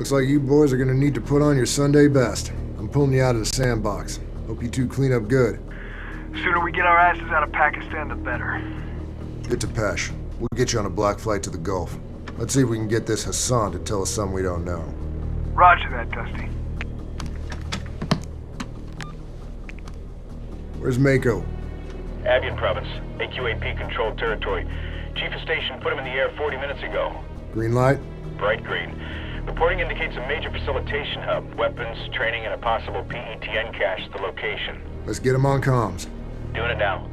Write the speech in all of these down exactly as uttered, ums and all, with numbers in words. Looks like you boys are gonna need to put on your Sunday best. I'm pulling you out of the sandbox. Hope you two clean up good. Sooner we get our asses out of Pakistan, the better. Get to Pesh. We'll get you on a black flight to the Gulf. Let's see if we can get this Hassan to tell us something we don't know. Roger that, Dusty. Where's Mako? Abiyan province, A Q A P controlled territory. Chief of station put him in the air forty minutes ago. Green light? Bright green. Reporting indicates a major facilitation hub. Weapons, training, and a possible P E T N cache at the location. Let's get him on comms. Doing it now.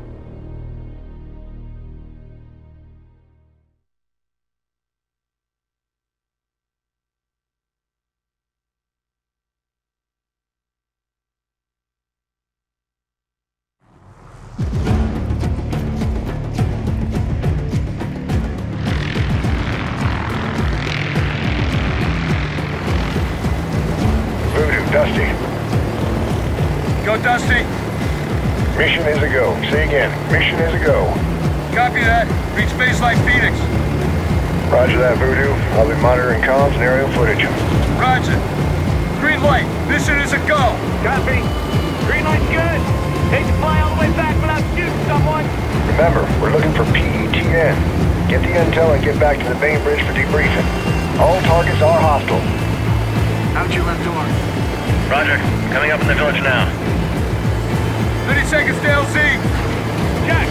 Dusty. Go, Dusty. Mission is a go. Say again. Mission is a go. Copy that. Reach Baseline Phoenix. Roger that, Voodoo. I'll be monitoring comms and aerial footage. Roger. Green light. Mission is a go. Copy. Green light's good. Hate to fly all the way back without shooting someone. Remember, we're looking for P E T N. Get the intel and get back to the Bainbridge for debriefing. All targets are hostile. Out your left door. Roger. Coming up in the village now. thirty seconds to L C. Check.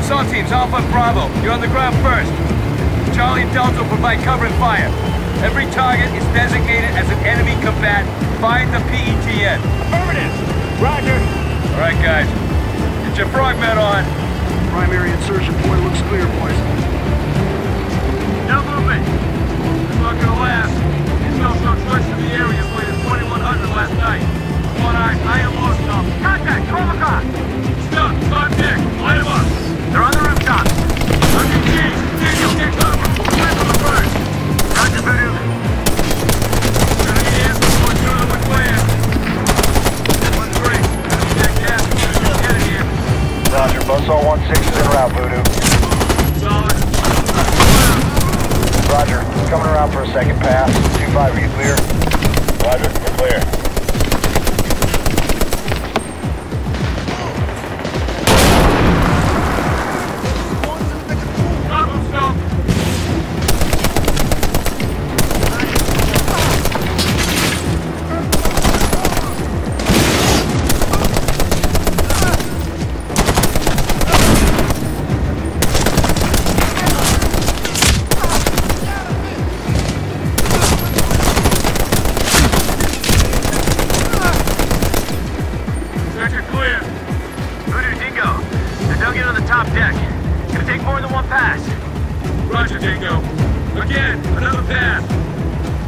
Assault teams, Alpha and Bravo. You're on the ground first. Charlie and Delta provide cover and fire. Every target is designated as an enemy combatant. Find the P E T N. Affirmative. Roger. All right, guys. Get your frogman on. Primary insertion point looks clear, boys. No movement. It's not gonna last. South west of the area played at twenty-one hundred last night. One eye, I am lost off. Contact, twelve o'clock. Stop, five Nick, light them up. They're on the rooftop. Under G, Daniel, get cover. Five on the first. Roger, Voodoo. Enemy air, one, two, one, clear. One, three. Enemy deck gas, get in here. Roger, Buzzsaw one six is en route, Voodoo. Solid. Roger, coming around for a second pass. two five, are you clear? Roger, we're clear.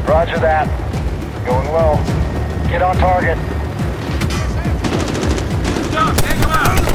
Roger that. Going well. Get on target. Stop! Take him out!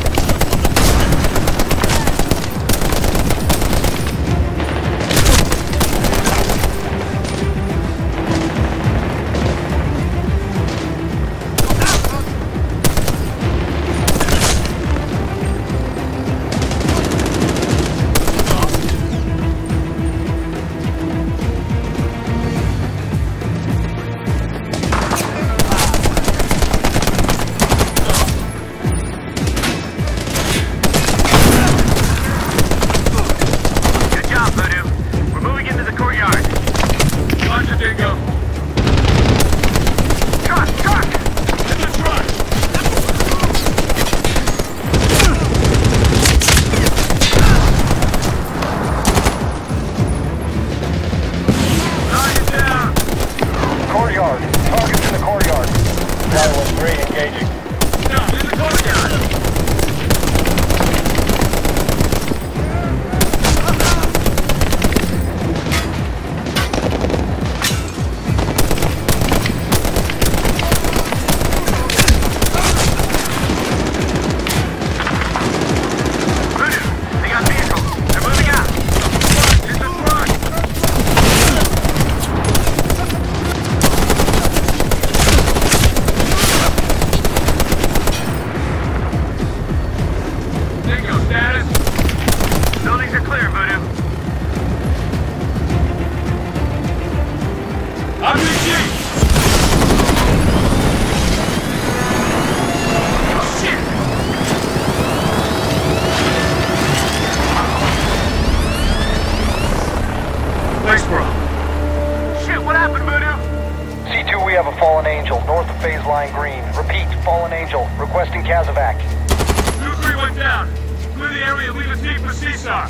Fallen Angel, north of phase line green. Repeat, Fallen Angel, requesting Kazovac. two three went down. Clear the area and leave us deep for C S A R.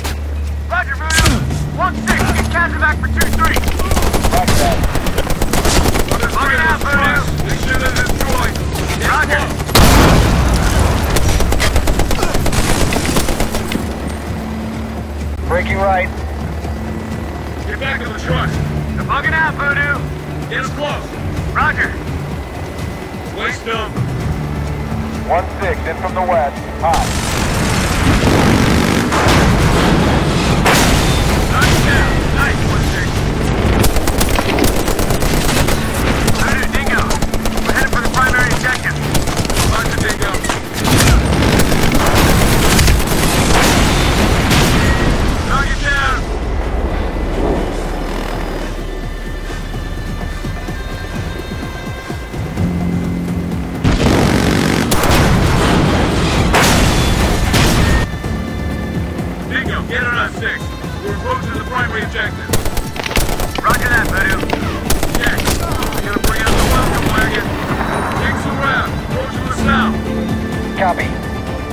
Roger, William. one six, get Kazovac for two three. Roger that. Look out, William. Make sure they're destroyed. Roger. Breaking right. Get back to the truck. They're bugging out, Voodoo. Get us close. Roger. Waste them. One six in from the west. Hot. Nice down. Nice one six. Roger Dingo. We're headed for the primary objective. Roger Dingo. Target down. Primary objective. Roger that, Voodoo. Check. We're gonna bring out the welcome wagon. Take some round. Approach from the south. Copy.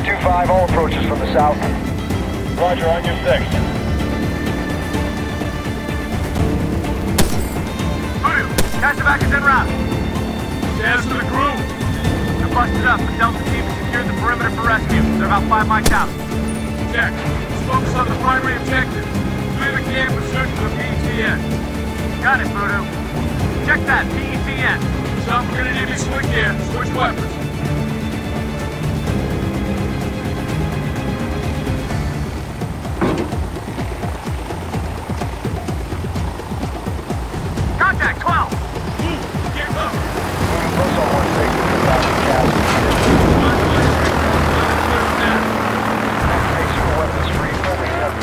two five, all approaches from the south. Roger, on your six. Voodoo, Kazovac is en route. Jazz to the crew. They're busted up, but Delta team has secured the perimeter for rescue. They're about five miles out. Check. Let's focus on the primary objective. P E T N pursuit for P E T N. Got it, Voodoo. Check that, P E T N. So we're gonna need to switch gear. Switch weapons. Contact twelve. Move. Get low. Close on one six. Take your weapons free. Building up.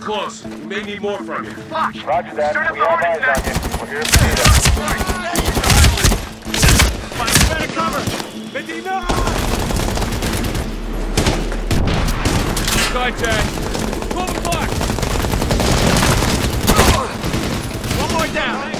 Close. We may need more from you. Fuck. Roger that. Start we have eyes on you. We're here for you. Find better cover. Medina! Skytag. Pull the block. One more down.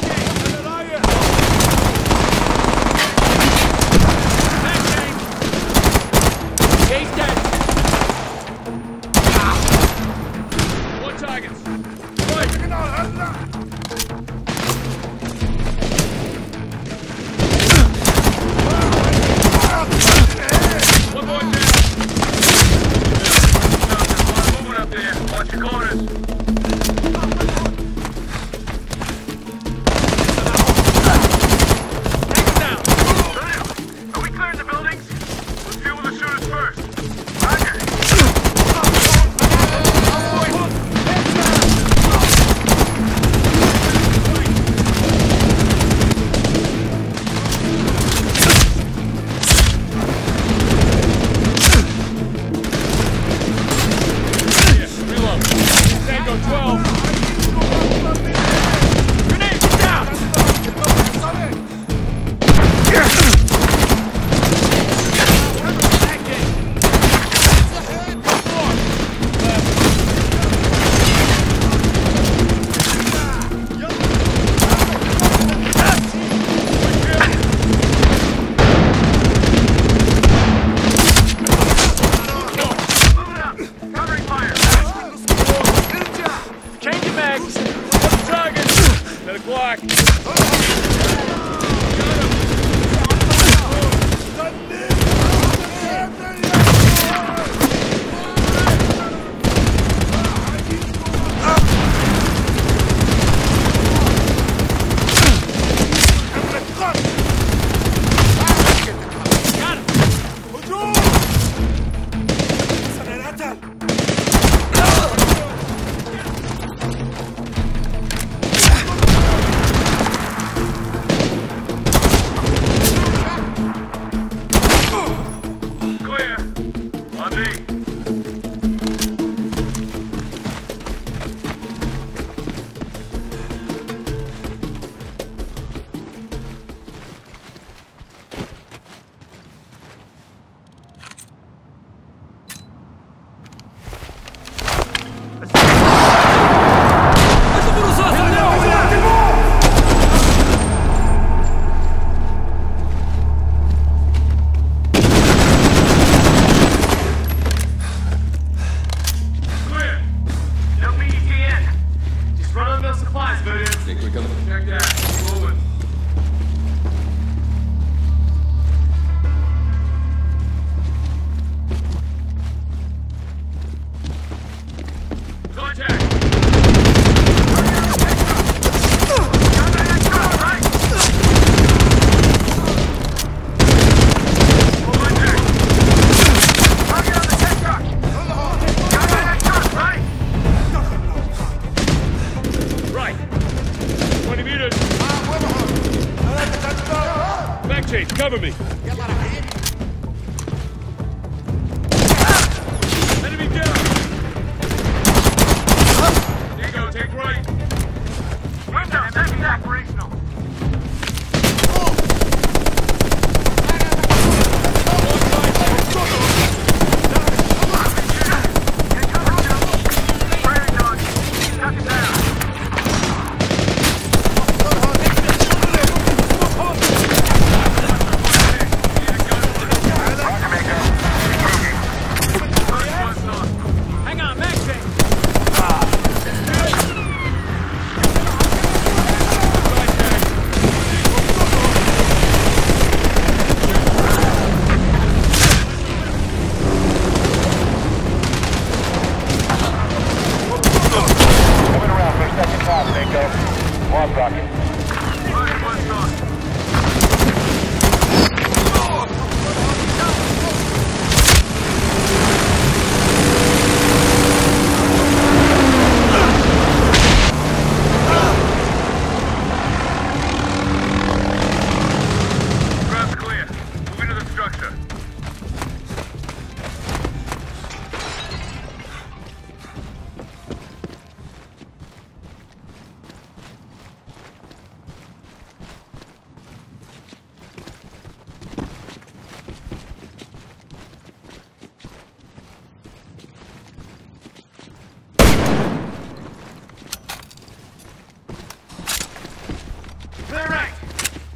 Cover me.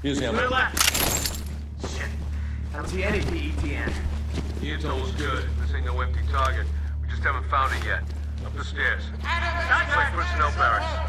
Here's him. Clear left. Shit. I don't see any P E T N. The intel was good. This ain't no empty target. We just haven't found it yet. I'm the stairs. Not my personnel barracks.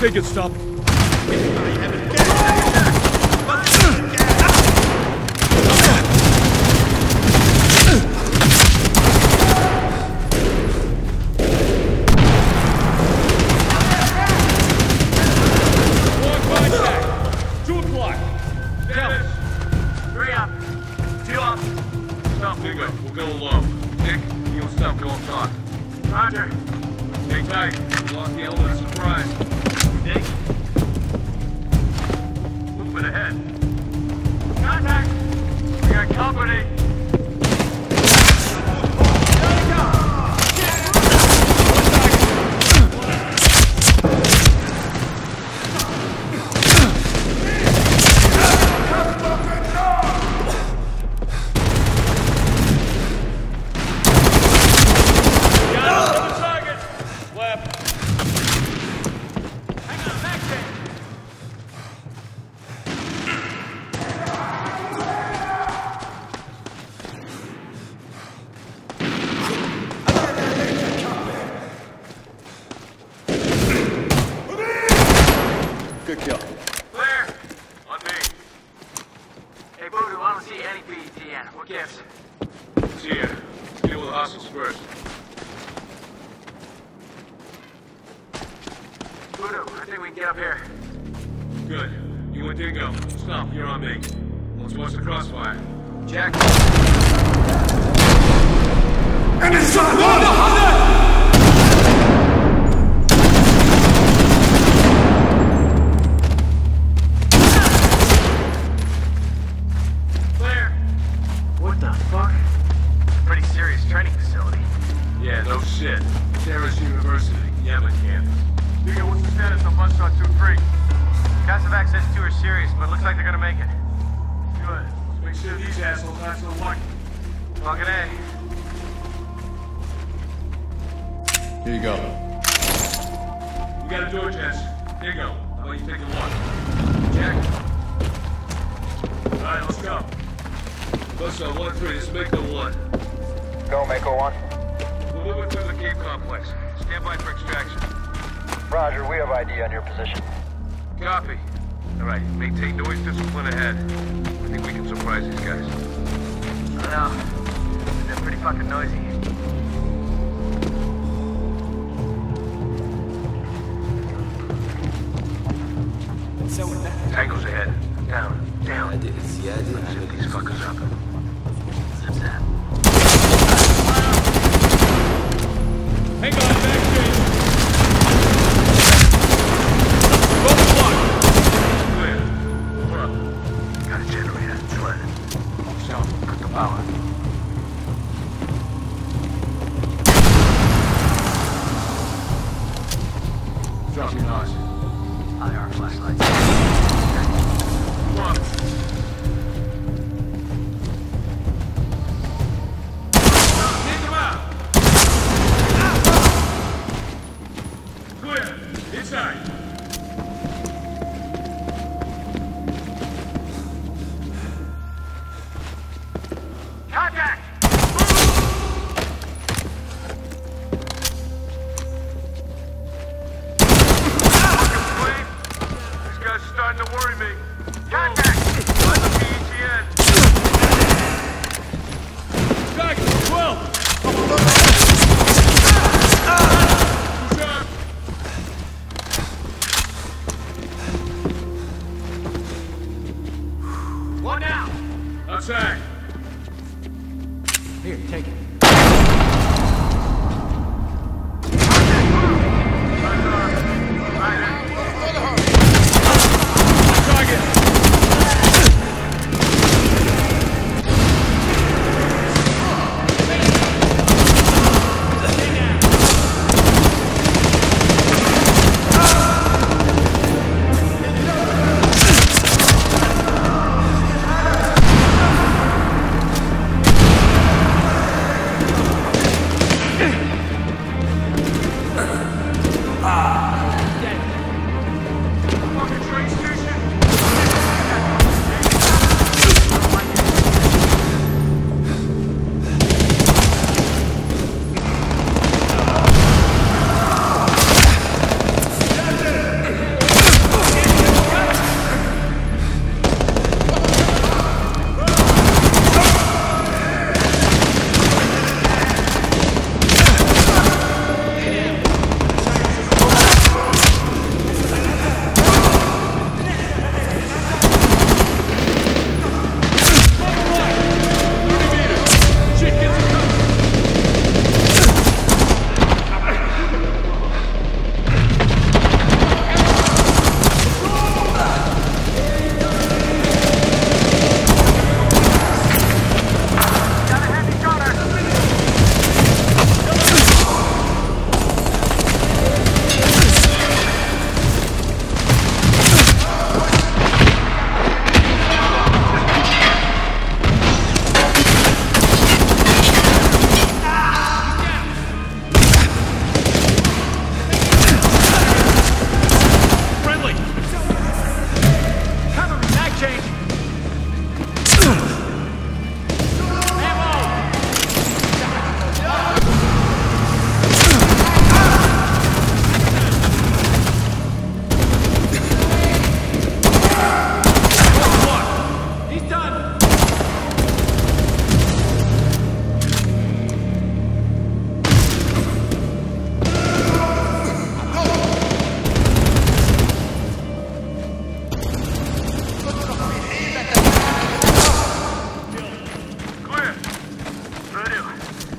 They can stop it. fossils first. Udo, I think we can get up here. Good. You and Dingo, stop, you're on me. Hold towards the crossfire. Jack. And it's not one!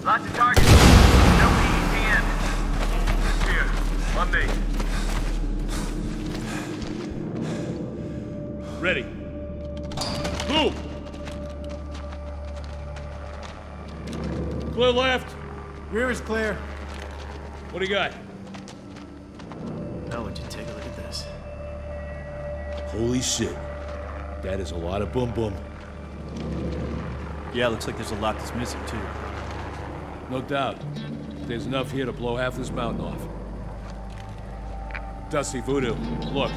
Lots of targets. No P E T N. Here, on me. Ready. Move! Clear left. Rear is clear. What do you got? Now would you take a look at this? Holy shit. That is a lot of boom boom. Yeah, looks like there's a lot that's missing, too. No doubt. There's enough here to blow half this mountain off. Dusty Voodoo, look.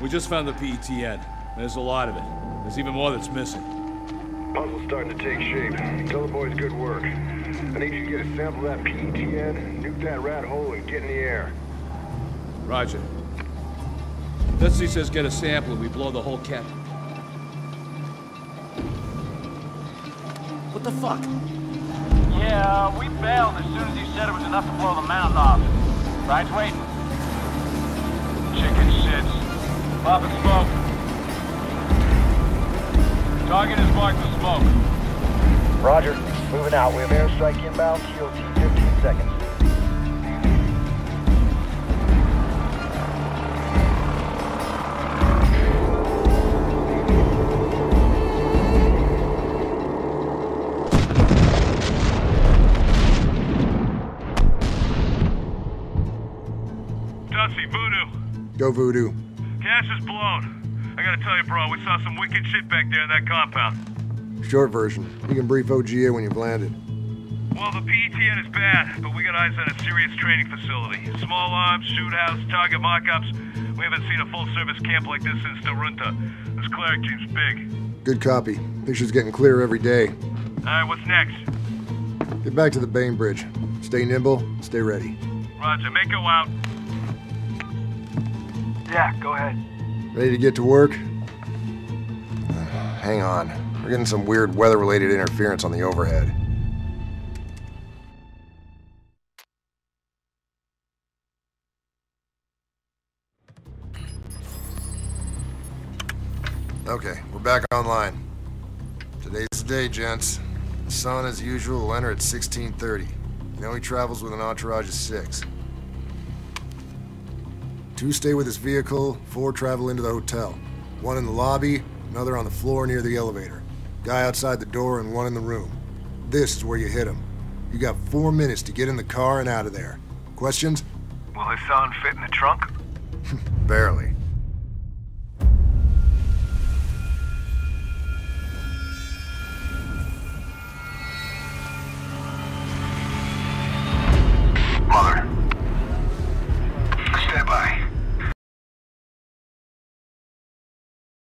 We just found the P E T N. There's a lot of it. There's even more that's missing. Puzzle's starting to take shape. Tell the boys good work. I need you to get a sample of that P E T N, nuke that rat hole, and get in the air. Roger. Dusty says get a sample and we blow the whole cap. What the fuck? Yeah, we bailed as soon as he said it was enough to blow the mountain off. Ride's waiting. Chicken shits. Pop and smoke. Target is marked with smoke. Roger. Moving out. We have airstrike inbound. T O T fifteen seconds. Go Voodoo. Cash is blown. I gotta tell you, bro, we saw some wicked shit back there in that compound. Short version. You can brief O G A when you've landed. Well, the P E T N is bad, but we got eyes on a serious training facility. Small arms, shoot house, target mock-ups. We haven't seen a full-service camp like this since Darunta. This cleric team's big. Good copy. Picture's getting clearer every day. Alright, what's next? Get back to the Bainbridge. Stay nimble, stay ready. Roger, make go out. Yeah, go ahead. Ready to get to work? Uh, hang on. We're getting some weird weather-related interference on the overhead. Okay, we're back online. Today's the day, gents. The sun, as usual, will enter at sixteen thirty. He only travels with an entourage of six. Two stay with his vehicle, four travel into the hotel. One in the lobby, another on the floor near the elevator. Guy outside the door and one in the room. This is where you hit him. You got four minutes to get in the car and out of there. Questions? Will his son fit in the trunk? Barely.